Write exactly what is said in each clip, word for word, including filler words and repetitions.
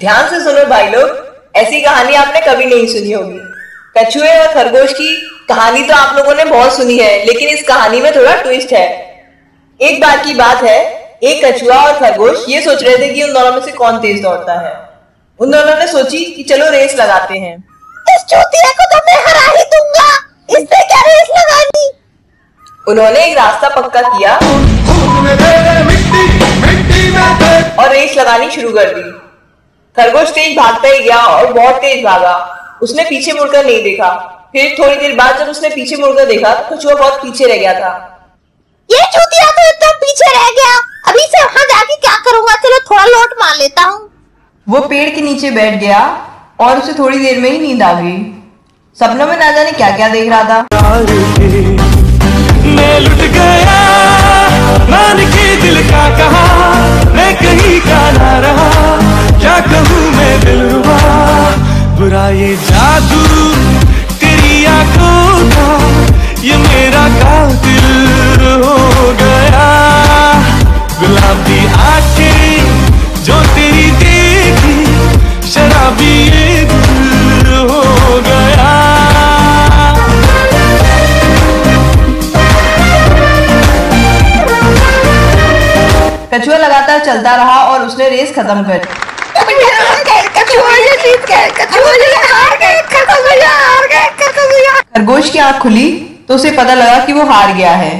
ध्यान से सुनो भाई लोग, ऐसी कहानी आपने कभी नहीं सुनी होगी। कछुए और खरगोश की कहानी तो आप लोगों ने बहुत सुनी है, लेकिन इस कहानी में थोड़ा ट्विस्ट है। एक बार की बात है, एक कछुआ और खरगोश ये सोच रहे थे कि उन दोनों में से कौन तेज दौड़ता है। उन दोनों ने सोची कि चलो रेस लगाते हैं। इस चूतिए को तो मैं हरा ही दूंगा, इससे क्या रेस लगानी। उन्होंने एक रास्ता पक्का किया और रेस लगानी शुरू कर दी। खरगोश तेज भागता ही गया और बहुत तेज भागा। उसने पीछे मुड़कर नहीं देखा। फिर थोड़ी देर बाद जब उसने पीछे मुड़कर देखा तो कछुआ बहुत पीछे रह गया था। ये चूतिया तो एकदम पीछे रह गया, अभी से वहां जाके क्या करूंगा, चलो थोड़ा लौट मार लेता हूँ। वो पेड़ के नीचे बैठ गया और उसे थोड़ी देर में ही नींद आ गई। सपनों में ना जाने क्या क्या देख रहा था। मैं लुट गया, मान के दिल का कहा, मैं कहीं का ना रहा, क्या कहूँ मैं दिलवा, बुरा ये जादू तेरी आँखों का, ये मेरा कातिल हो गया। गुलाबी आँखें जो तेरी देखी, शराबी ये दिल हो गया। कछुआ लगातार चलता रहा और उसने रेस खत्म कर दी। खरगोश की आंख खुली तो उसे पता लगा कि वो हार गया है।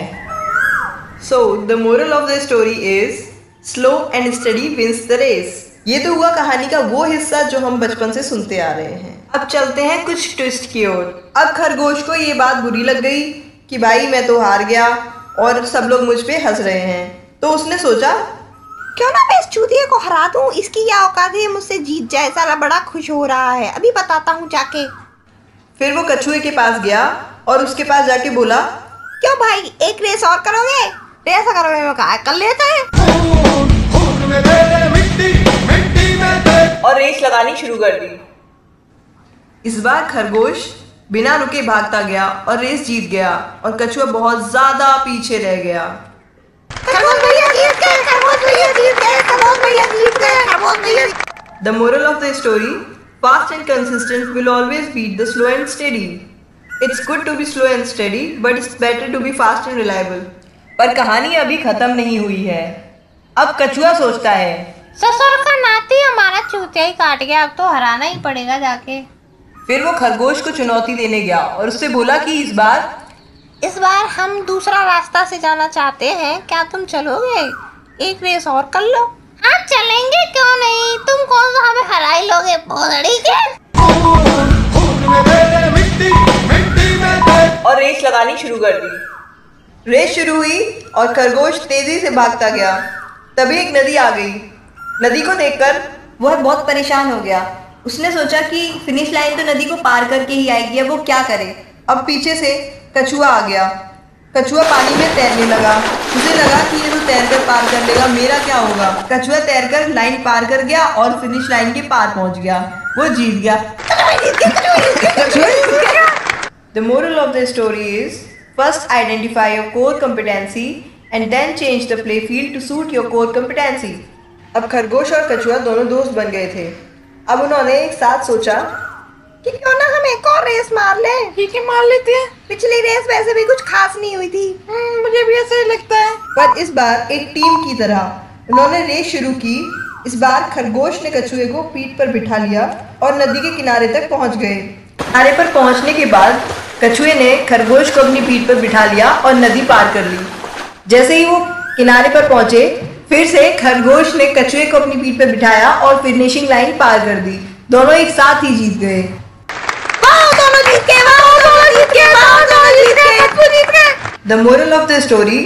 So the moral of the story is slow and steady wins the race. ये तो हुआ कहानी का वो हिस्सा जो हम बचपन से सुनते आ रहे हैं। अब चलते हैं कुछ ट्विस्ट की ओर। अब खरगोश को ये बात बुरी लग गई कि भाई मैं तो हार गया और सब लोग मुझ पे हंस रहे हैं, तो उसने सोचा क्यों ना मैं इस चूतिए को हरा दूं, इसकी क्या औकात है मुझसे जीत जाए, साला बड़ा खुश हो रहा है, अभी बताता हूं जाके। फिर वो कछुए के पास गया और उसके पास जाके बोला क्यों भाई एक रेस और करोगे, रेस करोगे मैं कहा कर लेता है, और रेस लगानी शुरू कर दी। इस बार खरगोश बिना रुके भागता गया और रेस जीत गया और कछुआ बहुत ज्यादा पीछे रह गया। The moral of the story, fast and consistent will always beat the slow and steady. It's good to be slow and steady, but it's better to be fast and reliable. पर कहानी अभी खत्म नहीं हुई है। अब कछुआ सोचता है ससुर का नाती हमारा चूतिया ही काट गया, अब तो हराना ही पड़ेगा जाके। फिर वो खरगोश को चुनौती देने गया और उससे बोला कि इस बार इस बार हम दूसरा रास्ता से जाना चाहते हैं, क्या तुम चलोगे, एक रेस और कर लो। हाँ चलेंगे, क्यों नहीं, तुम कौन सा हमें हरा ही लोगे भोंदड़ी के, और रेस लगानी शुरू कर दी। रेस शुरू हुई और खरगोश तेजी से भागता गया। तभी एक नदी आ गई। नदी को देखकर वह बहुत परेशान हो गया। उसने सोचा कि फिनिश लाइन तो नदी को पार करके ही आएगी, अब वो क्या करे। अब पीछे से कछुआ आ गया। कछुआ पानी में तैरने लगा। उसे लगा कि ये तो तैरकर पार कर लेगा, मेरा क्या होगा। कछुआ तैरकर लाइन पार कर गया और फिनिश लाइन के पार पहुंच गया। वो जीत गया। The moral of the story is first identify your core competency and then change the play field to suit your core competency. अब खरगोश और कछुआ दोनों दोस्त बन गए थे। अब उन्होंने एक साथ सोचा कि क्यों ना हम एक और रेस मार लें। ठीक है, मार लेते हैं। पिछली रेस वैसे भी कुछ खास नहीं हुई थी, मुझे भी ऐसा ही लगता है। पर इस बार एक टीम की तरह उन्होंने रेस शुरू की। इस बार खरगोश ने कछुए को पीठ पर बिठा लिया और नदी के किनारे तक पहुंच गए। किनारे पर पहुंचने के बाद कछुए ने खरगोश को अपनी पीठ पर बिठा लिया और नदी पार कर ली। जैसे ही वो किनारे पर पहुंचे, फिर से खरगोश ने कछुए को अपनी पीठ पर बिठाया और फिनिशिंग लाइन पार कर दी। दोनों एक साथ ही जीत गए। The moral of the story,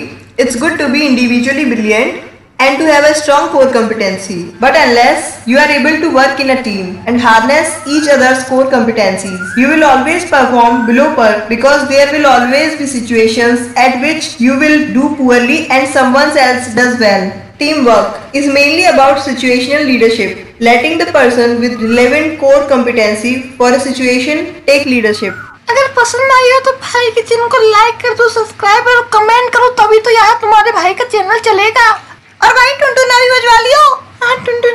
it's good to be individually brilliant and to have a strong core competency. But unless you are able to work in a team and harness each other's core competencies, you will always perform below par, because there will always be situations at which you will do poorly and someone else does well. Teamwork is mainly about situational leadership, letting the person with relevant core competency for a situation take leadership. अगर पसंद आई हो तो भाई के channel को like कर दो, subscribe करो, कमेंट करो, तभी तो यार तुम्हारे भाई का चैनल चलेगा। और भाई टुनटुना भी बजवा लियो। हाँ टुनटुना।